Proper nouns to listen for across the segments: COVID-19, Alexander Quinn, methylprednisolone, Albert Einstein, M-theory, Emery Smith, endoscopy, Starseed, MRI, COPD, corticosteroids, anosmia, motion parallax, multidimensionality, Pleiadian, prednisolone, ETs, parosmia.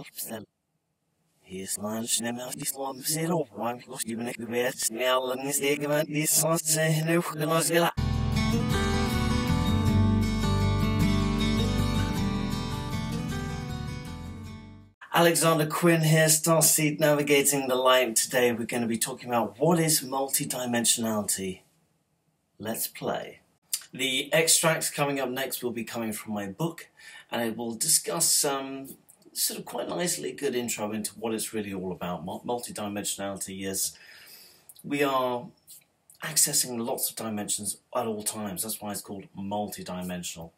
12%. His lunchnummer is laten zero, want los die ben ik weer snel en steken, want die soms zijn genoeg en ons willen. Alexander Quinn here, Starseed Navigating the Light. Today we're going to be talking about what is multidimensionality. Let's play. The extracts coming up next will be coming from my book, and it will discuss some sort of quite nicely good intro into what it's really all about. Multidimensionality is we are accessing lots of dimensions at all times. That's why it's called multidimensional.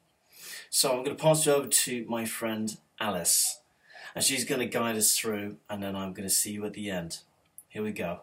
So I'm going to pass you over to my friend Alice. And she's going to guide us through, and then I'm going to see you at the end. Here we go.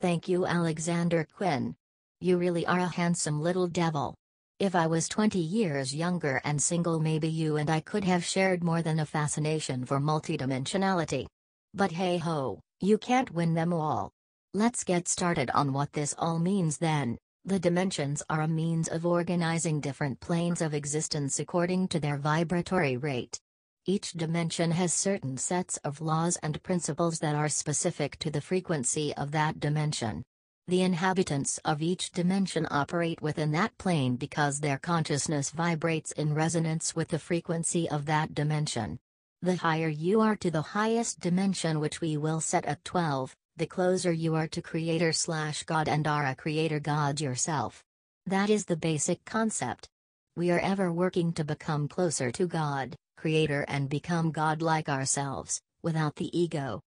Thank you, Alexander Quinn. You really are a handsome little devil. If I was 20 years younger and single, maybe you and I could have shared more than a fascination for multidimensionality. But hey-ho, you can't win them all. Let's get started on what this all means then. The dimensions are a means of organizing different planes of existence according to their vibratory rate. Each dimension has certain sets of laws and principles that are specific to the frequency of that dimension. The inhabitants of each dimension operate within that plane because their consciousness vibrates in resonance with the frequency of that dimension. The higher you are to the highest dimension, which we will set at 12, the closer you are to Creator/God and are a Creator God yourself. That is the basic concept. We are ever working to become closer to God, Creator, and become God-like ourselves, without the ego.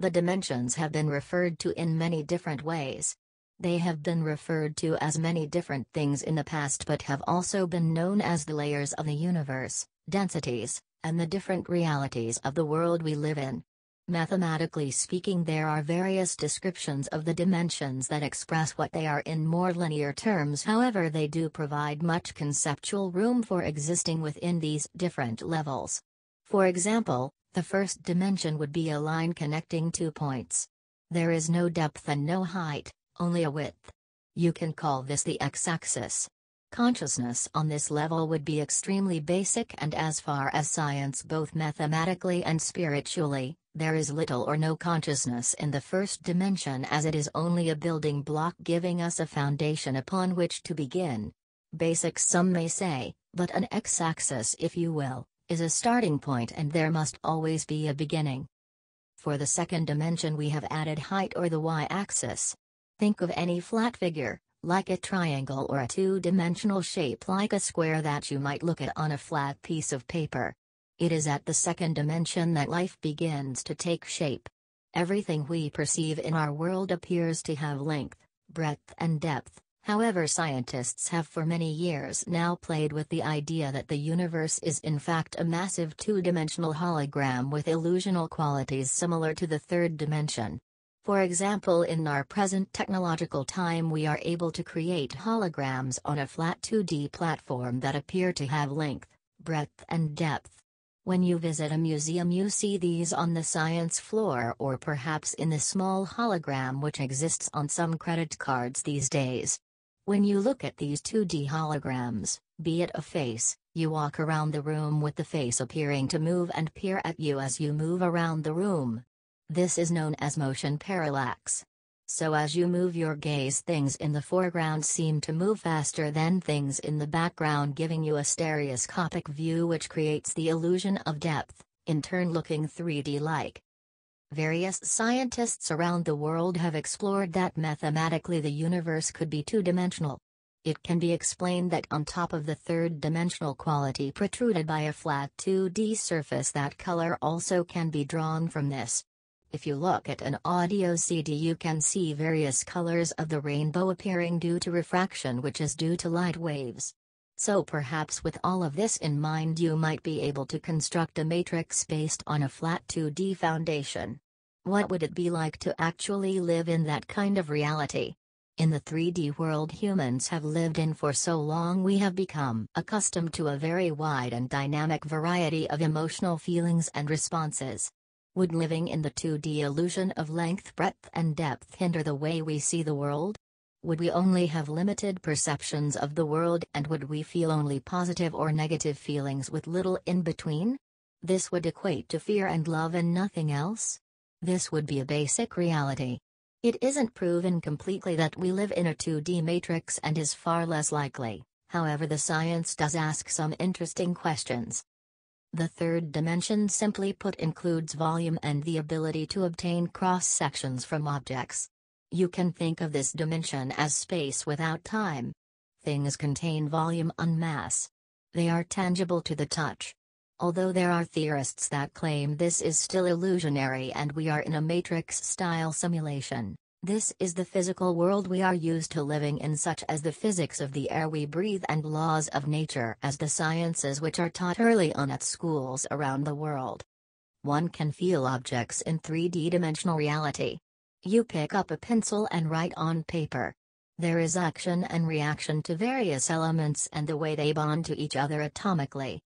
The dimensions have been referred to in many different ways. They have been referred to as many different things in the past, but have also been known as the layers of the universe, densities, and the different realities of the world we live in. Mathematically speaking, there are various descriptions of the dimensions that express what they are in more linear terms. However, they do provide much conceptual room for existing within these different levels. For example, the first dimension would be a line connecting two points. There is no depth and no height, only a width. You can call this the x-axis. Consciousness on this level would be extremely basic, and as far as science, both mathematically and spiritually, there is little or no consciousness in the first dimension, as it is only a building block giving us a foundation upon which to begin. Basic, some may say, but an x-axis, if you will, is a starting point, and there must always be a beginning. For the second dimension, we have added height, or the y-axis. Think of any flat figure, like a triangle or a two-dimensional shape like a square that you might look at on a flat piece of paper. It is at the second dimension that life begins to take shape. Everything we perceive in our world appears to have length, breadth, and depth. However, scientists have for many years now played with the idea that the universe is in fact a massive two-dimensional hologram with illusional qualities similar to the third dimension. For example, in our present technological time, we are able to create holograms on a flat 2D platform that appear to have length, breadth, and depth. When you visit a museum, you see these on the science floor, or perhaps in the small hologram which exists on some credit cards these days. When you look at these 2D holograms, be it a face, you walk around the room with the face appearing to move and peer at you as you move around the room. This is known as motion parallax. So as you move your gaze, things in the foreground seem to move faster than things in the background, giving you a stereoscopic view which creates the illusion of depth, in turn looking 3D-like. Various scientists around the world have explored that mathematically the universe could be two-dimensional. It can be explained that on top of the third-dimensional quality protruded by a flat 2D surface, that color also can be drawn from this. If you look at an audio CD, you can see various colors of the rainbow appearing due to refraction, which is due to light waves. So perhaps with all of this in mind, you might be able to construct a matrix based on a flat 2D foundation. What would it be like to actually live in that kind of reality? In the 3D world humans have lived in for so long, we have become accustomed to a very wide and dynamic variety of emotional feelings and responses. Would living in the 2D illusion of length, breadth, and depth hinder the way we see the world? Would we only have limited perceptions of the world, and would we feel only positive or negative feelings with little in between? this would equate to fear and love and nothing else? This would be a basic reality. It isn't proven completely that we live in a 2D matrix and is far less likely, however the science does ask some interesting questions. The third dimension, simply put, includes volume and the ability to obtain cross-sections from objects. You can think of this dimension as space without time. Things contain volume and mass. They are tangible to the touch. Although there are theorists that claim this is still illusionary and we are in a matrix-style simulation, this is the physical world we are used to living in, such as the physics of the air we breathe and laws of nature as the sciences which are taught early on at schools around the world. One can feel objects in 3D-dimensional reality. You pick up a pencil and write on paper. There is action and reaction to various elements and the way they bond to each other atomically.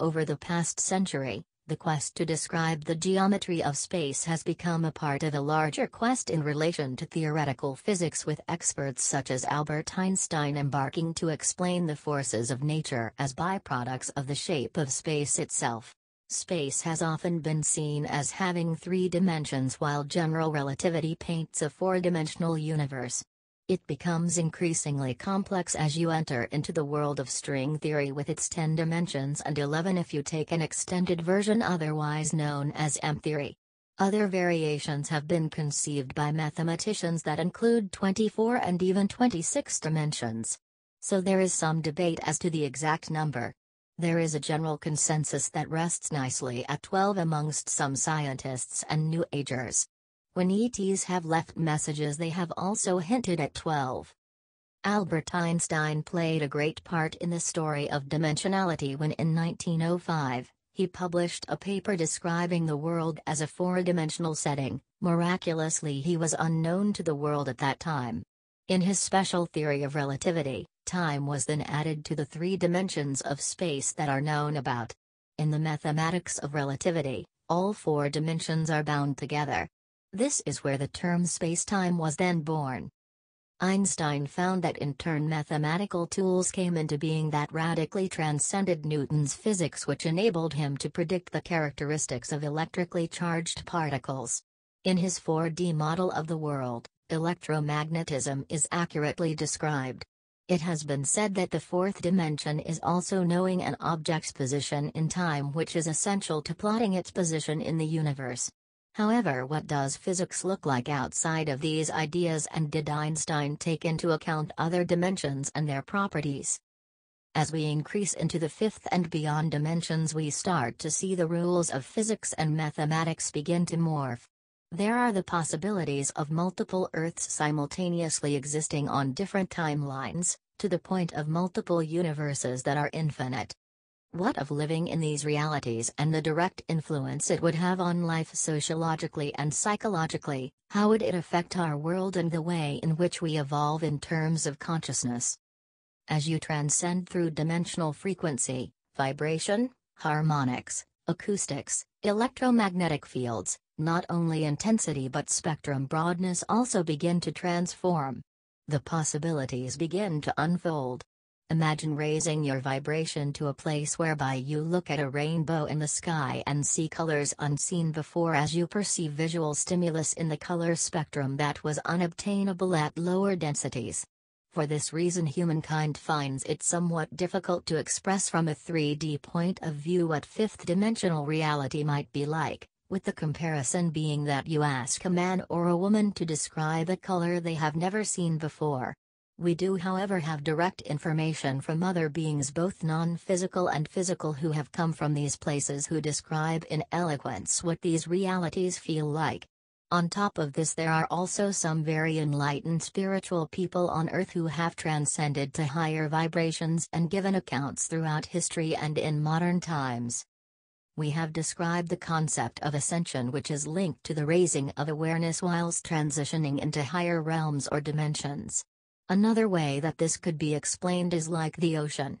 Over the past century, the quest to describe the geometry of space has become a part of a larger quest in relation to theoretical physics, with experts such as Albert Einstein embarking to explain the forces of nature as byproducts of the shape of space itself. Space has often been seen as having three dimensions, while general relativity paints a four-dimensional universe. It becomes increasingly complex as you enter into the world of string theory with its 10 dimensions and 11 if you take an extended version, otherwise known as M-theory. Other variations have been conceived by mathematicians that include 24 and even 26 dimensions. So there is some debate as to the exact number. There is a general consensus that rests nicely at 12 amongst some scientists and New Agers. When ETs have left messages, they have also hinted at 12. Albert Einstein played a great part in the story of dimensionality when in 1905, he published a paper describing the world as a four-dimensional setting. Miraculously, he was unknown to the world at that time. In his special theory of relativity, time was then added to the three dimensions of space that are known about. In the mathematics of relativity, all four dimensions are bound together. This is where the term space-time was then born. Einstein found that in turn mathematical tools came into being that radically transcended Newton's physics, which enabled him to predict the characteristics of electrically charged particles. In his 4D model of the world, electromagnetism is accurately described. It has been said that the fourth dimension is also knowing an object's position in time, which is essential to plotting its position in the universe. However, what does physics look like outside of these ideas, and did Einstein take into account other dimensions and their properties? As we increase into the fifth and beyond dimensions, we start to see the rules of physics and mathematics begin to morph. There are the possibilities of multiple Earths simultaneously existing on different timelines, to the point of multiple universes that are infinite. What of living in these realities and the direct influence it would have on life sociologically and psychologically? How would it affect our world and the way in which we evolve in terms of consciousness? As you transcend through dimensional frequency, vibration, harmonics, acoustics, electromagnetic fields, not only intensity but spectrum broadness also begin to transform. The possibilities begin to unfold. Imagine raising your vibration to a place whereby you look at a rainbow in the sky and see colors unseen before, as you perceive visual stimulus in the color spectrum that was unobtainable at lower densities. For this reason, humankind finds it somewhat difficult to express from a 3D point of view what fifth-dimensional reality might be like, with the comparison being that you ask a man or a woman to describe a color they have never seen before. We do, however, have direct information from other beings, both non-physical and physical, who have come from these places, who describe in eloquence what these realities feel like. On top of this, there are also some very enlightened spiritual people on Earth who have transcended to higher vibrations and given accounts throughout history and in modern times. We have described the concept of ascension, which is linked to the raising of awareness whilst transitioning into higher realms or dimensions. Another way that this could be explained is like the ocean.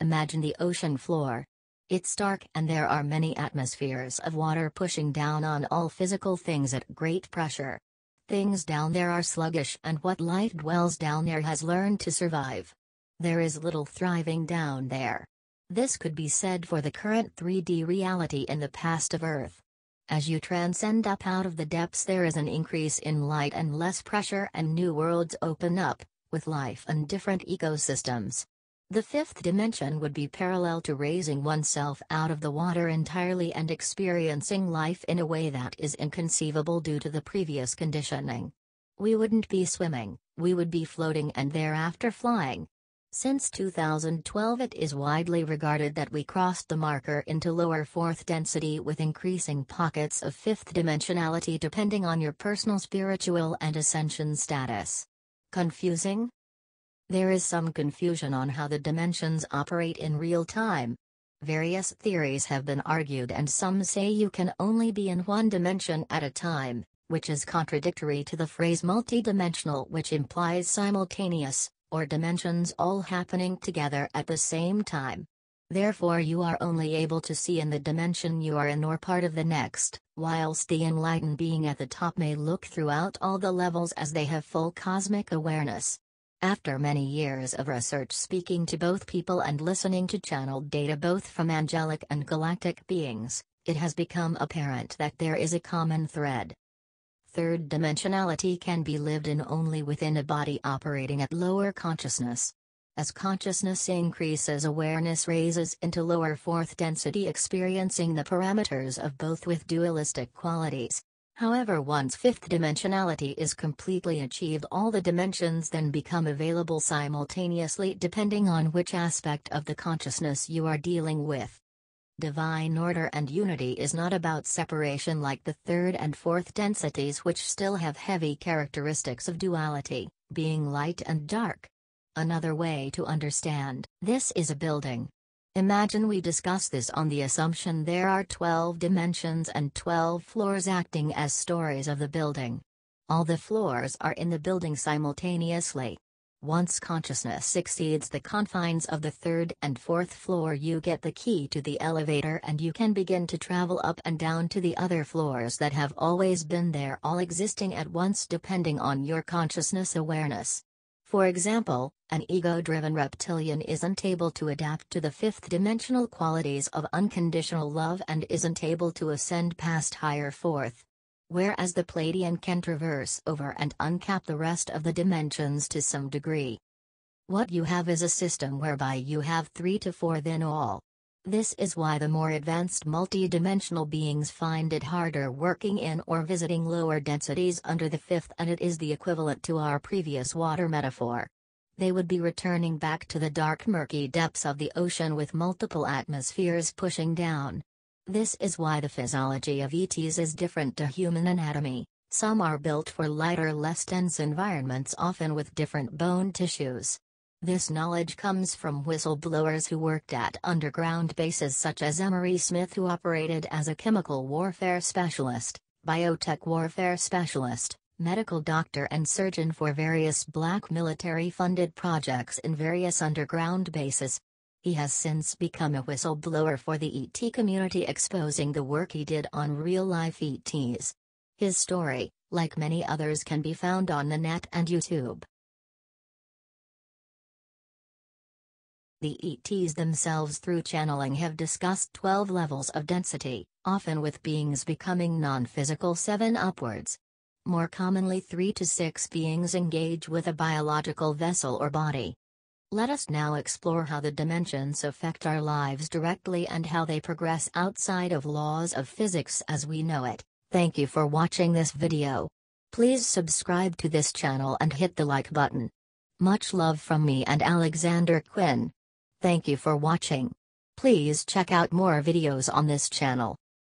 Imagine the ocean floor. It's dark and there are many atmospheres of water pushing down on all physical things at great pressure. Things down there are sluggish, and what life dwells down there has learned to survive. There is little thriving down there. This could be said for the current 3D reality and the past of Earth. As you transcend up out of the depths, there is an increase in light and less pressure, and new worlds open up, with life and different ecosystems. The fifth dimension would be parallel to raising oneself out of the water entirely and experiencing life in a way that is inconceivable due to the previous conditioning. We wouldn't be swimming, we would be floating and thereafter flying. Since 2012, it is widely regarded that we crossed the marker into lower fourth density with increasing pockets of fifth dimensionality depending on your personal spiritual and ascension status. Confusing? There is some confusion on how the dimensions operate in real time. Various theories have been argued, and some say you can only be in one dimension at a time, which is contradictory to the phrase multidimensional, which implies simultaneous, or dimensions all happening together at the same time. Therefore, you are only able to see in the dimension you are in or part of the next, whilst the enlightened being at the top may look throughout all the levels as they have full cosmic awareness. After many years of research, speaking to both people and listening to channeled data both from angelic and galactic beings, it has become apparent that there is a common thread. Third dimensionality can be lived in only within a body operating at lower consciousness. As consciousness increases, awareness raises into lower fourth density, experiencing the parameters of both with dualistic qualities. However, once fifth dimensionality is completely achieved, all the dimensions then become available simultaneously depending on which aspect of the consciousness you are dealing with. Divine order and unity is not about separation like the third and fourth densities, which still have heavy characteristics of duality, being light and dark. Another way to understand this is a building. Imagine we discuss this on the assumption there are 12 dimensions and 12 floors acting as stories of the building. All the floors are in the building simultaneously. Once consciousness exceeds the confines of the third and fourth floor, you get the key to the elevator and you can begin to travel up and down to the other floors that have always been there, all existing at once depending on your consciousness awareness. For example, an ego-driven reptilian isn't able to adapt to the fifth-dimensional qualities of unconditional love and isn't able to ascend past higher fourth. Whereas the Pleiadian can traverse over and uncap the rest of the dimensions to some degree. What you have is a system whereby you have 3 to 4 then all. This is why the more advanced multidimensional beings find it harder working in or visiting lower densities under the fifth, and it is the equivalent to our previous water metaphor. They would be returning back to the dark, murky depths of the ocean with multiple atmospheres pushing down. This is why the physiology of ETs is different to human anatomy. Some are built for lighter, less dense environments, often with different bone tissues. This knowledge comes from whistleblowers who worked at underground bases such as Emery Smith, who operated as a chemical warfare specialist, biotech warfare specialist, medical doctor and surgeon for various black military-funded projects in various underground bases. He has since become a whistleblower for the ET community, exposing the work he did on real-life ETs. His story, like many others, can be found on the net and YouTube. The ETs themselves, through channeling, have discussed 12 levels of density, often with beings becoming non-physical 7 upwards. More commonly, 3 to 6 beings engage with a biological vessel or body. Let us now explore how the dimensions affect our lives directly and how they progress outside of laws of physics as we know it. Thank you for watching this video. Please subscribe to this channel and hit the like button. Much love from me and Alexander Quinn. Thank you for watching. Please check out more videos on this channel.